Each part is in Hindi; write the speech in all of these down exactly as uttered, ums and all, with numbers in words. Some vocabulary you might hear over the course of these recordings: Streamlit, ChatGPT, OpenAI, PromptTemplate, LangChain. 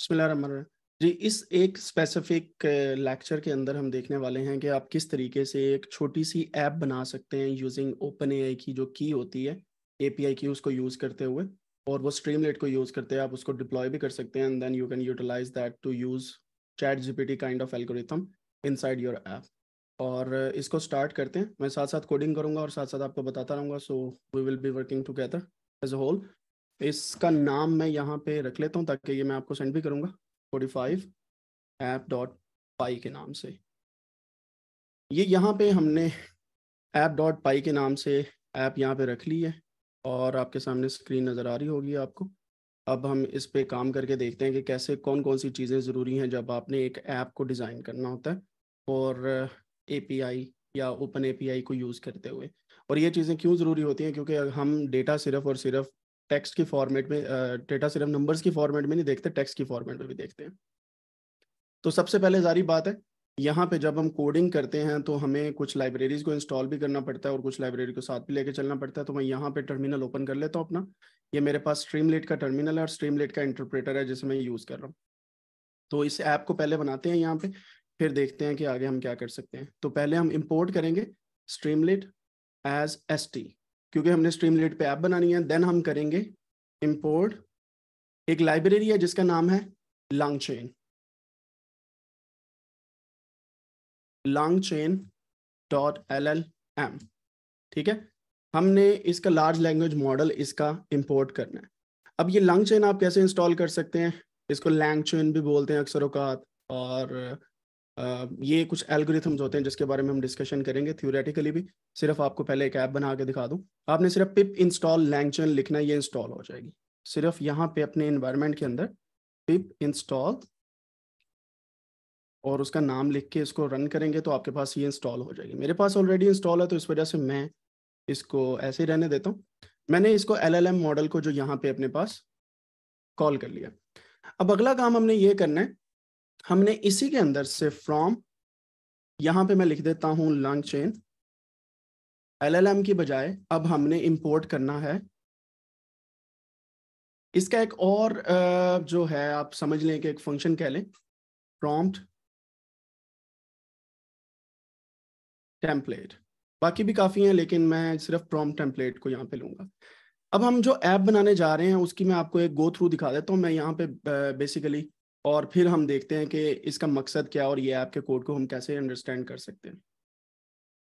बिस्मिल्लाह जी। इस एक स्पेसिफिक लेक्चर के अंदर हम देखने वाले हैं कि आप किस तरीके से एक छोटी सी ऐप बना सकते हैं यूजिंग ओपन एआई की जो की होती है एपीआई की, उसको यूज़ करते हुए, और वो स्ट्रीमलेट को यूज़ करते हैं। आप उसको डिप्लॉय भी कर सकते हैं and then you can utilize that to use chat GPT kind of algorithm inside your app. और इसको स्टार्ट करते हैं, मैं साथ साथ कोडिंग करूंगा और साथ साथ आपको बताता रहूँगा, so we will be working together as a whole. इसका नाम मैं यहाँ पे रख लेता हूँ ताकि ये मैं आपको सेंड भी करूँगा forty five app dot py के नाम से। ये यहाँ पे हमने ऐप डॉट पाई के नाम से ऐप यहाँ पे रख ली है और आपके सामने स्क्रीन नज़र आ रही होगी आपको। अब हम इस पे काम करके देखते हैं कि कैसे कौन कौन सी चीज़ें ज़रूरी हैं जब आपने एक ऐप को डिज़ाइन करना होता है और एपीआई या ओपन एपीआई को यूज़ करते हुए। और ये चीज़ें क्यों ज़रूरी होती हैं, क्योंकि हम डेटा सिर्फ और सिर्फ टेक्स्ट की फॉर्मेट में, डेटा सिर्फ नंबर्स की फॉर्मेट में नहीं देखते, टेक्स्ट की फॉर्मेट में भी देखते हैं। तो सबसे पहले जारी बात है, यहाँ पे जब हम कोडिंग करते हैं तो हमें कुछ लाइब्रेरीज़ को इंस्टॉल भी करना पड़ता है और कुछ लाइब्रेरी को साथ भी लेके चलना पड़ता है। तो मैं यहाँ पे टर्मिनल ओपन कर लेता हूँ अपना। ये मेरे पास स्ट्रीमलेट का टर्मिनल है और स्ट्रीमलेट का इंटरप्रेटर है जिसे मैं यूज़ कर रहा हूँ। तो इस ऐप को पहले बनाते हैं यहाँ पे, फिर देखते हैं कि आगे हम क्या कर सकते हैं। तो पहले हम इम्पोर्ट करेंगे स्ट्रीमलेट एज एस टी, क्योंकि हमने स्ट्रीमलेट पे ऐप बनानी है। देन हम करेंगे इम्पोर्ट, एक लाइब्रेरी है जिसका नाम है LangChain, LangChain dot L L M. ठीक है, हमने इसका लार्ज लैंग्वेज मॉडल इसका इम्पोर्ट करना है। अब ये LangChain आप कैसे इंस्टॉल कर सकते हैं, इसको LangChain भी बोलते हैं अक्सर औकात, और ये कुछ एल्गोरिथम्स होते हैं जिसके बारे में हम डिस्कशन करेंगे थ्योरेटिकली भी। सिर्फ आपको पहले एक ऐप बना के दिखा दूं। आपने सिर्फ पिप इंस्टॉल LangChain लिखना, ये इंस्टॉल हो जाएगी। सिर्फ यहाँ पे अपने एनवायरनमेंट के अंदर पिप इंस्टॉल और उसका नाम लिख के इसको रन करेंगे तो आपके पास ये इंस्टॉल हो जाएगी। मेरे पास ऑलरेडी इंस्टॉल है तो इस वजह से मैं इसको ऐसे ही रहने देता हूँ। मैंने इसको एल एल एम मॉडल को जो यहाँ पे अपने पास कॉल कर लिया। अब अगला काम हमने ये करना है, हमने इसी के अंदर से फ्रॉम, यहाँ पे मैं लिख देता हूँ LangChain एलएलएम की बजाय। अब हमने इंपोर्ट करना है इसका एक और जो है, आप समझ लें कि एक फंक्शन कह लें, प्रॉम्प्ट टेम्पलेट। बाकी भी काफ़ी हैं लेकिन मैं सिर्फ प्रॉम्प्ट टेम्पलेट को यहाँ पे लूँगा। अब हम जो ऐप बनाने जा रहे हैं उसकी मैं आपको एक गो थ्रू दिखा देता हूँ मैं यहाँ पे बेसिकली, और फिर हम देखते हैं कि इसका मकसद क्या और ये ऐप के कोड को हम कैसे अंडरस्टैंड कर सकते हैं।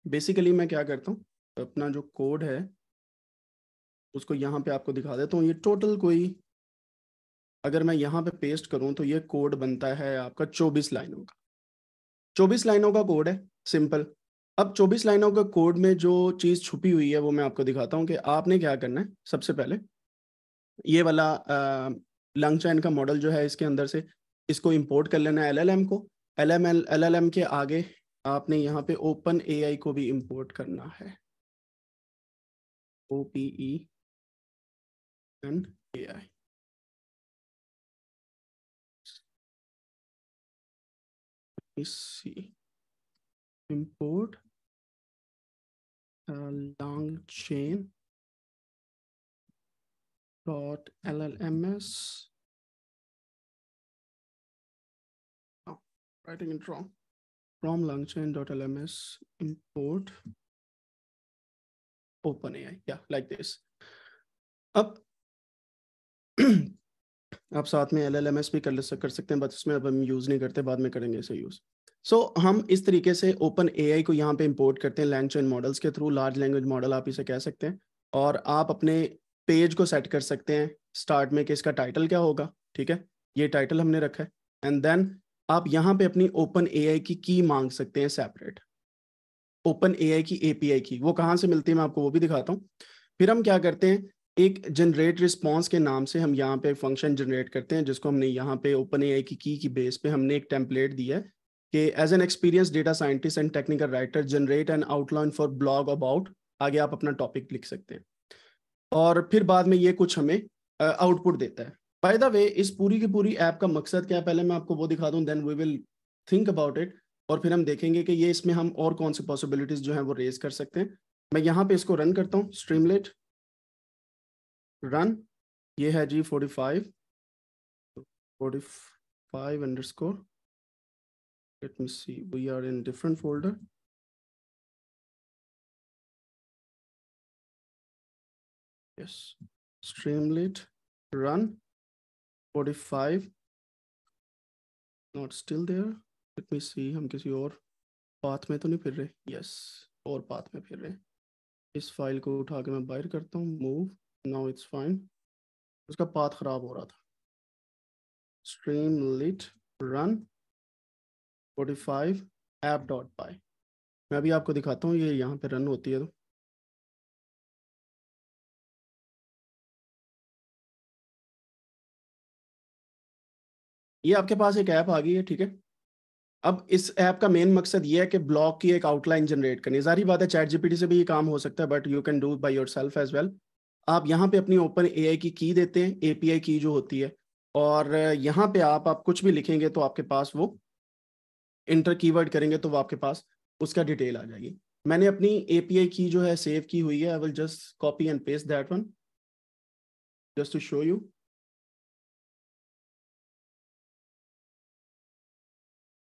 बेसिकली मैं क्या करता हूँ, तो अपना जो कोड है उसको यहाँ पे आपको दिखा देता हूँ। ये टोटल कोई, अगर मैं यहाँ पे पेस्ट करूँ तो ये कोड बनता है आपका चौबीस लाइनों का, चौबीस लाइनों का कोड है सिंपल। अब चौबीस लाइनों का कोड में जो चीज़ छुपी हुई है वो मैं आपको दिखाता हूँ कि आपने क्या करना है। सबसे पहले ये वाला आ, LangChain का मॉडल जो है इसके अंदर से इसको इंपोर्ट कर लेना है एलएलएम को। एलएमएल एलएलएम के आगे आपने यहाँ पे ओपन एआई को भी इंपोर्ट करना है, O P E N A I. इसी import LangChain dot L L M S, writing it wrong, from LangChain dot L M S import open A I, या लाइक दिस। अब आप साथ में एल एल एम एस भी कर कर सकते हैं, बट इसमें अब हम यूज़ नहीं करते, बाद में करेंगे इसे यूज़। सो so, हम इस तरीके से ओपन ए आई को यहाँ पे इम्पोर्ट करते हैं LangChain मॉडल्स के थ्रू, लार्ज लैंग्वेज मॉडल आप इसे कह सकते हैं। और आप अपने पेज को सेट कर सकते हैं स्टार्ट में कि इसका टाइटल क्या होगा। ठीक है, ये टाइटल हमने रखा है एंड देन आप यहाँ पे अपनी ओपन एआई की की मांग सकते हैं सेपरेट, ओपन एआई की एपीआई की। वो कहाँ से मिलती है मैं आपको वो भी दिखाता हूँ। फिर हम क्या करते हैं, एक जनरेट रिस्पॉन्स के नाम से हम यहाँ पे फंक्शन जनरेट करते हैं जिसको हमने यहाँ पे ओपन एआई की की की बेस पे हमने एक टेम्पलेट दिया है कि as an experience data scientist and technical writer generate an outline for blog about, आगे आप अपना टॉपिक लिख सकते हैं। और फिर बाद में ये कुछ हमें आउटपुट uh, देता है। बाय द वे, इस पूरी की पूरी ऐप का मकसद क्या है पहले मैं आपको वो दिखा दूं, then we will think about it, और फिर हम देखेंगे कि ये इसमें हम और कौन सी पॉसिबिलिटीज जो हैं वो रेज कर सकते हैं। मैं यहाँ पे इसको रन करता हूँ, स्ट्रीमलेट रन, ये है जी forty five forty five underscore. Let me see, we are in different folder. Yes, Streamlit run forty-five. Not still there. Let me see, हम किसी और पाथ में तो नहीं फिर रहे. Yes, और पाथ में फिर रहे. इस फाइल को उठा के मैं बाहर करता हूँ. Move, now it's fine. उसका पाथ खराब हो रहा था. Streamlit run forty-five app.py. मैं अभी आपको दिखाता हूँ ये यहाँ पे रन होती है तो. ये आपके पास एक ऐप आ गई है, ठीक है. अब इस ऐप का मेन मकसद ये है कि ब्लॉक की एक आउटलाइन जनरेट करनी. जारी बात है चैट जीपीटी से भी ये काम हो सकता है, but you can do by yourself as well. आप यहाँ पे अपनी ओपन एआई की की देते हैं, एपीआई की जो होती है, और यहाँ पे आप आप कुछ भी लिखेंगे तो आपके पास वो इंटर कीवर्ड करेंगे तो वो आपके पास उसका डिटेल आ जाएगी. मैंने अपनी एपीआई की जो है सेव की हुई है. I will just copy and paste that one just to show you.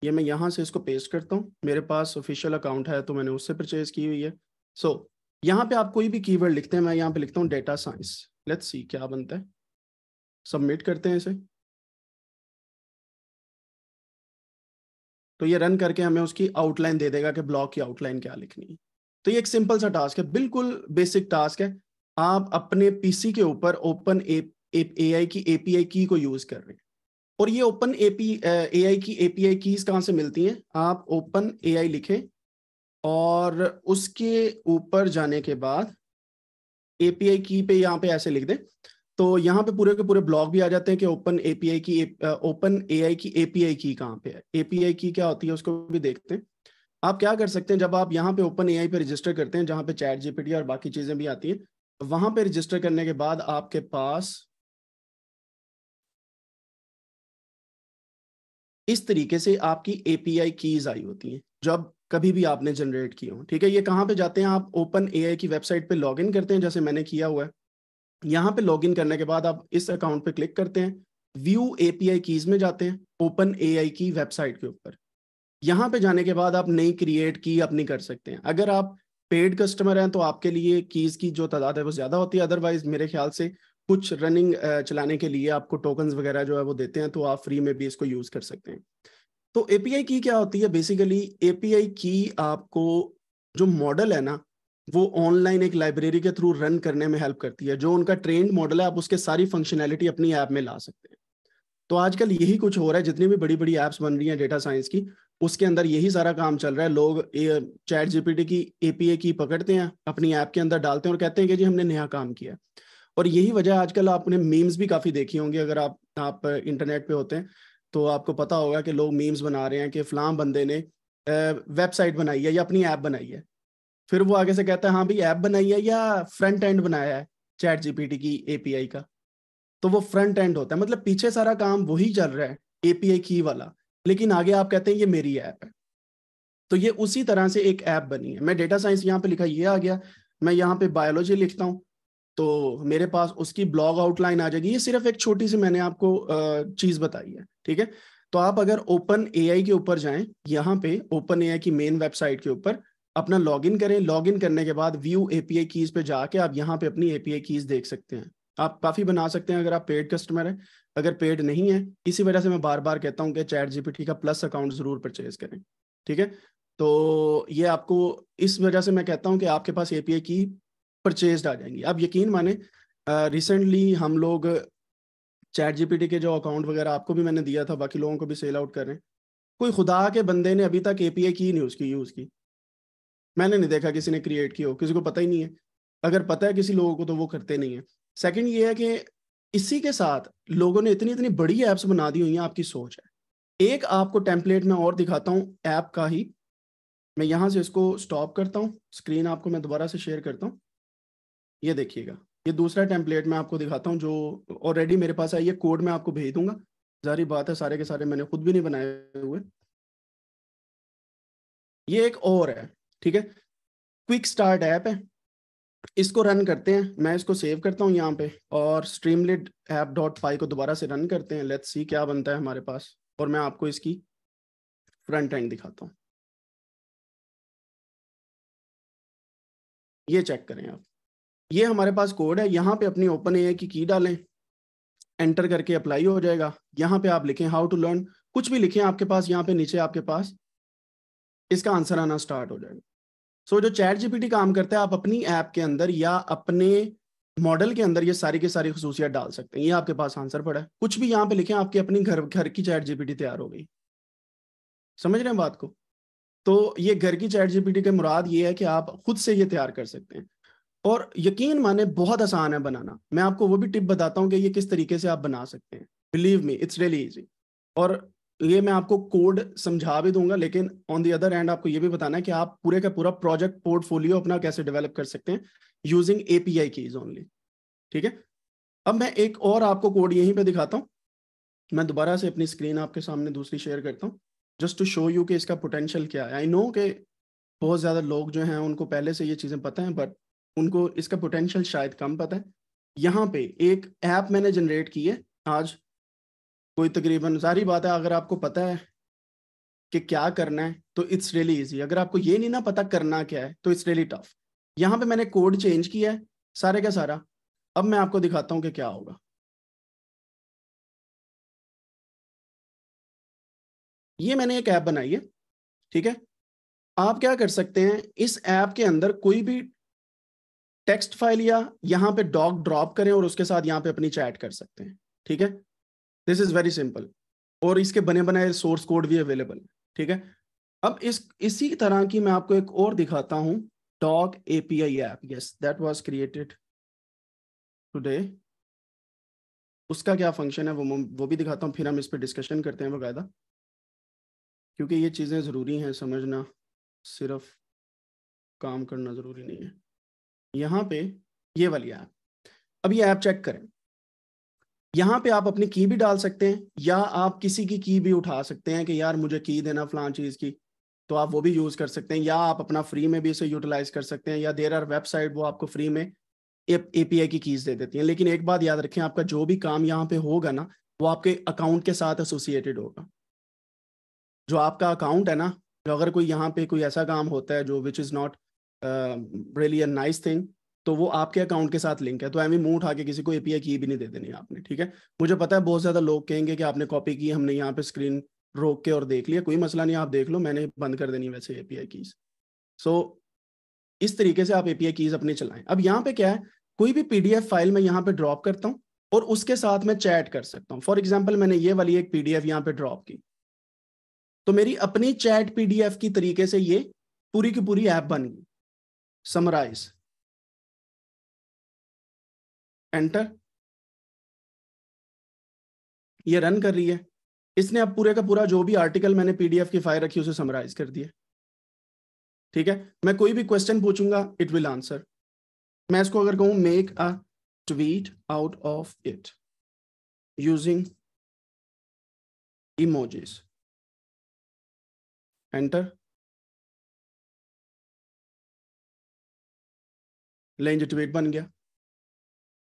ये मैं यहाँ से इसको पेस्ट करता हूँ. मेरे पास ऑफिशियल अकाउंट है तो मैंने उससे परचेज की हुई है. सो so, यहाँ पे आप कोई भी कीवर्ड लिखते हैं. मैं यहाँ पे लिखता हूँ डेटा साइंस. लेट्स सी क्या बनता है. सबमिट करते हैं इसे तो ये रन करके हमें उसकी आउटलाइन दे देगा कि ब्लॉक की आउटलाइन क्या लिखनी है. तो ये एक सिंपल सा टास्क है, बिल्कुल बेसिक टास्क है. आप अपने पीसी के ऊपर ओपन एआई की एपीआई की को यूज कर रहे हैं. और ये ओपन एपी एआई की एपीआई कीज कहाँ से मिलती हैं. आप ओपन एआई लिखें और उसके ऊपर जाने के बाद एपीआई की पे यहाँ पे ऐसे लिख दें तो यहाँ पे पूरे के पूरे ब्लॉग भी आ जाते हैं कि ओपन एपीआई की ओपन एआई की एपीआई की कहाँ पे है. एपीआई की क्या होती है उसको भी देखते हैं. आप क्या कर सकते हैं, जब आप यहाँ पे ओपन एआई पे रजिस्टर करते हैं, जहाँ पे चैट जीपीटी और बाकी चीजें भी आती हैं, वहां पे रजिस्टर करने के बाद आपके पास इस तरीके से आपकी एपीआई कीज आई होती हैं जब कभी भी आपने जनरेट किए हो, ठीक है. ये कहाँ पे जाते हैं, आप ओपन एआई की वेबसाइट पे लॉगिन करते हैं जैसे मैंने किया हुआ है. यहाँ पे लॉगिन करने के बाद आप इस अकाउंट पे क्लिक करते हैं, व्यू एपीआई कीज में जाते हैं ओपन एआई की वेबसाइट के ऊपर. यहाँ पे जाने के बाद आप नई क्रिएट की अपनी कर सकते हैं. अगर आप पेड कस्टमर हैं तो आपके लिए कीज की जो तादाद है वो ज्यादा होती है. अदरवाइज मेरे ख्याल से कुछ रनिंग चलाने के लिए आपको टोकन्स वगैरह जो है वो देते हैं तो आप फ्री में भी इसको यूज कर सकते हैं. तो एपीआई की क्या होती है, बेसिकली एपीआई की आपको जो मॉडल है ना वो ऑनलाइन एक लाइब्रेरी के थ्रू रन करने में हेल्प करती है. जो उनका ट्रेंड मॉडल है आप उसके सारी फंक्शनैलिटी अपनी ऐप में ला सकते हैं. तो आजकल यही कुछ हो रहा है, जितनी भी बड़ी बड़ी ऐप्स बन रही हैं डेटा साइंस की उसके अंदर यही सारा काम चल रहा है. लोग चैट जीपीटी की एपीआई की पकड़ते हैं, अपनी ऐप के अंदर डालते हैं और कहते हैं कि जी हमने नया काम किया. और यही वजह आजकल आपने मीम्स भी काफ़ी देखी होंगी. अगर आप आप इंटरनेट पे होते हैं तो आपको पता होगा कि लोग मीम्स बना रहे हैं कि फ़लां बंदे ने वेबसाइट बनाई है या अपनी ऐप बनाई है. फिर वो आगे से कहता है हाँ भाई ऐप बनाई है या फ्रंट एंड बनाया है चैट जीपीटी की एपीआई का. तो वो फ्रंट एंड होता है, मतलब पीछे सारा काम वही चल रहा है एपीआई की वाला, लेकिन आगे आप कहते हैं ये मेरी ऐप है. तो ये उसी तरह से एक ऐप बनी है. मैं डेटा साइंस यहाँ पर लिखा ये आ गया. मैं यहाँ पर बायोलॉजी लिखता हूँ तो मेरे पास उसकी ब्लॉग आउटलाइन आ जाएगी. ये सिर्फ एक छोटी सी मैंने आपको चीज़ बताई है, ठीक है. तो आप अगर ओपन एआई के ऊपर जाएं, यहाँ पे ओपन एआई की मेन वेबसाइट के ऊपर अपना लॉगिन करें. लॉगिन करने के बाद व्यू एपीआई कीज पे जाके आप यहाँ पे अपनी एपीआई कीज देख सकते हैं. आप काफ़ी बना सकते हैं अगर आप पेड कस्टमर हैं. अगर पेड नहीं है, इसी वजह से मैं बार बार कहता हूँ कि चैट जीपीटी का प्लस अकाउंट ज़रूर परचेज करें, ठीक है. तो ये आपको इस वजह से मैं कहता हूँ कि आपके पास एपीआई की परचेज आ जाएंगी. आप यकीन माने रिसेंटली हम लोग चैट जीपीटी के जो अकाउंट वगैरह आपको भी मैंने दिया था, बाकी लोगों को भी सेल आउट कर रहे हैं. कोई खुदा के बंदे ने अभी तक एपीआई की नहीं उसकी यूज़ की. मैंने नहीं देखा किसी ने क्रिएट की हो, किसी को पता ही नहीं है. अगर पता है किसी लोगों को तो वो करते नहीं है. सेकेंड ये है कि इसी के साथ लोगों ने इतनी इतनी बड़ी ऐप्स बना दी हुई हैं. आपकी सोच है. एक आपको टेम्पलेट में और दिखाता हूँ ऐप का ही. मैं यहाँ से इसको स्टॉप करता हूँ, स्क्रीन आपको मैं दोबारा से शेयर करता हूँ. ये देखिएगा, ये दूसरा टेम्पलेट मैं आपको दिखाता हूँ जो ऑलरेडी मेरे पास है. ये कोड मैं आपको भेज दूंगा. जारी बात है सारे के सारे मैंने खुद भी नहीं बनाए हुए. ये एक और है, ठीक है. क्विक स्टार्ट ऐप है, इसको रन करते हैं. मैं इसको सेव करता हूँ यहाँ पे और स्ट्रीमलिट ऐप डॉट पाई को दोबारा से रन करते हैं. लेट्स सी क्या बनता है हमारे पास. और मैं आपको इसकी फ्रंट एंड दिखाता हूं। ये चेक करें आप, ये हमारे पास कोड है। यहाँ पे अपनी ओपन एआई की की डालें, एंटर करके अप्लाई हो जाएगा। यहाँ पे आप लिखें हाउ टू लर्न, कुछ भी लिखें आपके पास, यहाँ पे नीचे आपके पास इसका आंसर आना स्टार्ट हो जाएगा। सो so, जो चैट जीपीटी काम करता है, आप अपनी ऐप के अंदर या अपने मॉडल के अंदर ये सारी के सारी खसूसियात डाल सकते हैं। ये आपके पास आंसर पड़ा है, कुछ भी यहाँ पे लिखें, आपकी अपनी घर घर की चैट जीपीटी तैयार हो गई। समझ रहे हैं बात को? तो ये घर की चैट जीपीटी के मुराद ये है कि आप खुद से ये तैयार कर सकते हैं, और यकीन माने बहुत आसान है बनाना। मैं आपको वो भी टिप बताता हूँ कि ये किस तरीके से आप बना सकते हैं। Believe me, it's really easy. और ये मैं आपको कोड समझा भी दूंगा, लेकिन ऑन दी अदर एंड आपको ये भी बताना है कि आप पूरे का पूरा प्रोजेक्ट पोर्टफोलियो अपना कैसे डेवलप कर सकते हैं यूजिंग एपीआई कीज ओनली। ठीक है, अब मैं एक और आपको कोड यहीं पे दिखाता हूँ। मैं दोबारा से अपनी स्क्रीन आपके सामने दूसरी शेयर करता हूँ, जस्ट टू शो यू कि इसका पोटेंशियल क्या है। आई नो कि बहुत ज़्यादा लोग जो हैं उनको पहले से ये चीज़ें पता हैं, बट उनको इसका पोटेंशियल शायद कम पता है। यहाँ पे एक ऐप मैंने जनरेट की है आज, कोई तकरीबन सारी बात है। अगर आपको पता है कि क्या करना है तो इट्स रियली इजी, अगर आपको ये नहीं ना पता करना क्या है तो इट्स रियली टफ। यहाँ पे मैंने कोड चेंज किया है सारे का सारा, अब मैं आपको दिखाता हूँ कि क्या होगा। ये मैंने एक ऐप बनाई है, ठीक है। आप क्या कर सकते हैं, इस ऐप के अंदर कोई भी टेक्स्ट फाइल या यहाँ पे डॉक ड्रॉप करें और उसके साथ यहाँ पे अपनी चैट कर सकते हैं। ठीक है, दिस इज वेरी सिंपल, और इसके बने बनाए सोर्स कोड भी अवेलेबल है। ठीक है, अब इस इसी तरह की मैं आपको एक और दिखाता हूँ, doc API app. Yes, that was created today. उसका क्या फंक्शन है वो वो भी दिखाता हूँ, फिर हम इस पर डिस्कशन करते हैं बाकायदा, क्योंकि ये चीज़ें ज़रूरी हैं समझना, सिर्फ काम करना ज़रूरी नहीं है। यहाँ पे ये वाली ऐप, अब ये ऐप चेक करें। यहाँ पे आप अपनी की भी डाल सकते हैं, या आप किसी की की भी उठा सकते हैं कि यार मुझे की देना फलां चीज़ की, तो आप वो भी यूज़ कर सकते हैं, या आप अपना फ्री में भी इसे यूटिलाइज कर सकते हैं। या देर आर वेबसाइट वो आपको फ्री में एपीआई की कीज़ दे देती हैं। लेकिन एक बात याद रखें, आपका जो भी काम यहाँ पे होगा ना, वो आपके अकाउंट के साथ एसोसिएटेड होगा। जो आपका अकाउंट है ना, जो अगर कोई यहाँ पे कोई ऐसा काम होता है जो which is not really a nice thing, तो वो आपके अकाउंट के साथ लिंक है। तो एवी मुंह उठा के किसी को एपीआई की भी नहीं दे देनी आपने। ठीक है, मुझे पता है बहुत ज़्यादा लोग कहेंगे कि आपने कॉपी की, हमने यहाँ पे स्क्रीन रोक के और देख लिया, कोई मसला नहीं, आप देख लो, मैंने बंद कर देनी वैसे एपीआई कीज़। सो इस तरीके से आप एपीआई कीज़ अपने चलाएं। अब यहाँ पे क्या है, कोई भी पीडीएफ फाइल मैं यहाँ पे ड्रॉप करता हूँ और उसके साथ मैं चैट कर सकता हूँ। फॉर एग्जाम्पल, मैंने ये वाली एक पीडीएफ यहाँ पे ड्रॉप की, तो मेरी अपनी चैट पीडीएफ की तरीके से ये पूरी की पूरी ऐप बन गई। समराइज, एंटर, ये रन कर रही है। इसने अब पूरे का पूरा जो भी आर्टिकल मैंने पीडीएफ की फाइल रखी उसे समराइज कर दिया। ठीक है, मैं कोई भी क्वेश्चन पूछूंगा, इट विल आंसर। मैं इसको अगर कहूं make a tweet out of it using emojis, enter, लेंज ट्वीट बन गया।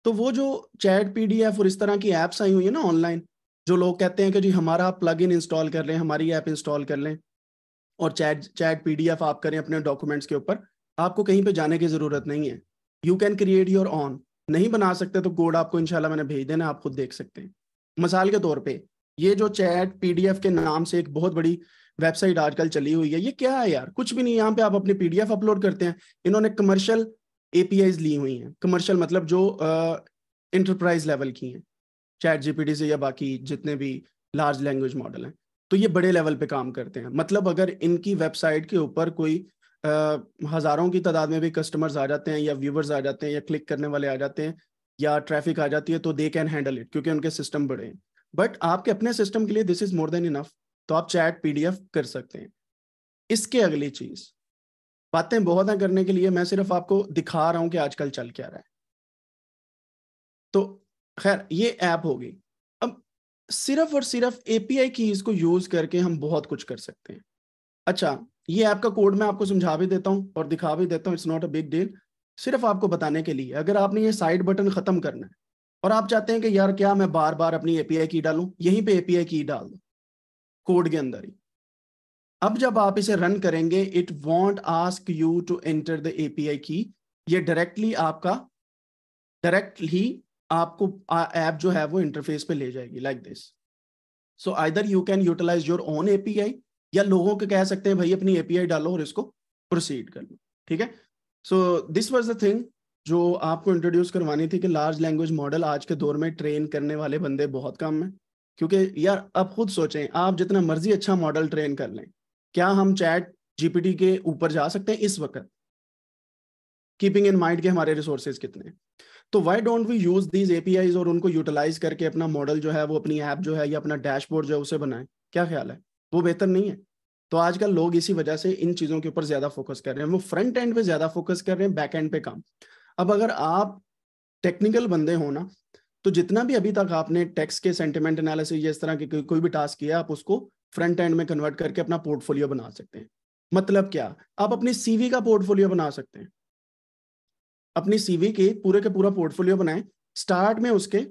तो वो जो चैट पीडीएफ और इस तरह की ऐप्स आई हुई है ना ऑनलाइन, जो लोग कहते हैं कि जी हमारा प्लगइन इंस्टॉल कर लें, हमारी ऐप इंस्टॉल कर लें और चैट चैट पीडीएफ आप करें अपने डॉक्यूमेंट्स के ऊपर, आपको कहीं पे जाने की ज़रूरत नहीं है। You can create your own. नहीं बना सकते तो कोड आपको इंशाल्लाह मैंने भेज देना, आप खुद देख सकते हैं। मिसाल के तौर पर ये जो चैट पीडीएफ के नाम से एक बहुत बड़ी वेबसाइट आजकल चली हुई है, ये क्या है यार, कुछ भी नहीं। यहाँ पे आप अपनी पीडीएफ अपलोड करते हैं, इन्होंने कमर्शियल एपीआईज ली हुई हैं। कमर्शियल मतलब जो इंटरप्राइज लेवल की हैं, चैट जीपीटी से या बाकी जितने भी लार्ज लैंग्वेज मॉडल हैं, तो ये बड़े लेवल पे काम करते हैं। मतलब अगर इनकी वेबसाइट के ऊपर कोई uh, हज़ारों की तादाद में भी कस्टमर्स आ जाते हैं, या व्यूवर्स आ जाते हैं, या क्लिक करने वाले आ जाते हैं, या ट्रैफिक आ जाती है, तो दे कैन हैंडल इट, क्योंकि उनके सिस्टम बड़े हैं। बट आपके अपने सिस्टम के लिए this is more than enough. तो आप चैट पीडीएफ कर सकते हैं। इसके अगली चीज़, बातें बहुत हैं करने के लिए, मैं सिर्फ आपको दिखा रहा हूं कि आजकल चल क्या रहा है। तो खैर, ये ऐप हो गई। अब सिर्फ और सिर्फ एपीआई कीज को यूज करके हम बहुत कुछ कर सकते हैं। अच्छा, ये ऐप का कोड मैं आपको समझा भी देता हूं और दिखा भी देता हूं, it's not a big deal. सिर्फ आपको बताने के लिए, अगर आपने ये साइड बटन खत्म करना है और आप चाहते हैं कि यार क्या मैं बार बार अपनी एपीआई की डालूं, यहीं पर एपीआई की डाल दूं, कोड के अंदर ही। अब जब आप इसे रन करेंगे, it won't ask you to enter the API key, ये डायरेक्टली आपका डायरेक्टली आपको ऐप जो है वो इंटरफेस पे ले जाएगी like this. So either you can utilize your own API या लोगों के कह सकते हैं भाई अपनी एपीआई डालो और इसको प्रोसीड कर लो, ठीक है। So this was the thing जो आपको इंट्रोड्यूस करवानी थी कि लार्ज लैंग्वेज मॉडल आज के दौर में ट्रेन करने वाले बंदे बहुत कम हैं, क्योंकि यार आप खुद सोचें, आप जितना मर्जी अच्छा मॉडल ट्रेन कर लें, क्या हम चैट जीपीटी के ऊपर जा सकते हैं इस वक्त, कीपिंग इन माइंड के हमारे रिसोर्सेज कितने हैं। तो why don't we use these APIs और उनको यूटिलाइज करके अपना मॉडल जो है वो, अपनी ऐप जो है या अपना डैशबोर्ड जो है उसे बनाएं, क्या ख्याल है, वो बेहतर नहीं है? तो आजकल लोग इसी वजह से इन चीज़ों के ऊपर ज़्यादा फोकस कर रहे हैं, वो फ्रंट एंड पे ज़्यादा फोकस कर रहे हैं, बैक एंड पे काम। अब अगर आप टेक्निकल बंदे हो ना, तो जितना भी अभी तक आपने टेक्स्ट के सेंटिमेंट एनालिसिस या इस तरह के को, कोई भी टास्क किया, आप उसको फ्रंट एंड में कन्वर्ट करके अपना पोर्टफोलियो बना सकते हैं। मतलब क्या, आप अपनी सीवी का पोर्टफोलियो बना सकते हैं, अपनी सीवी के पूरे के पूरा पोर्टफोलियो बनाएं, स्टार्ट में उसके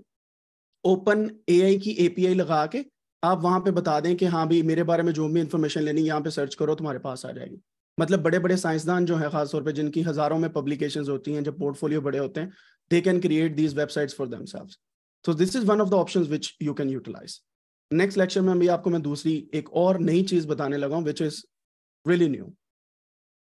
ओपन एआई की एपीआई लगा के आप वहां पे बता दें कि हाँ भी मेरे बारे में जो भी इन्फॉर्मेशन लेनी यहाँ पे सर्च करो तुम्हारे पास आ जाएगी। मतलब बड़े बड़े साइंसदान जो है, खासतौर पे जिनकी हजारों में पब्लिकेशंस होती हैं, जब पोर्टफोलियो बड़े होते हैं, they can create these websites for themselves. So this is one of the options which you can utilize. Next lecture में भी आपको मैं दूसरी एक और नई चीज बताने लगा हूँ, विच इज रियली न्यू।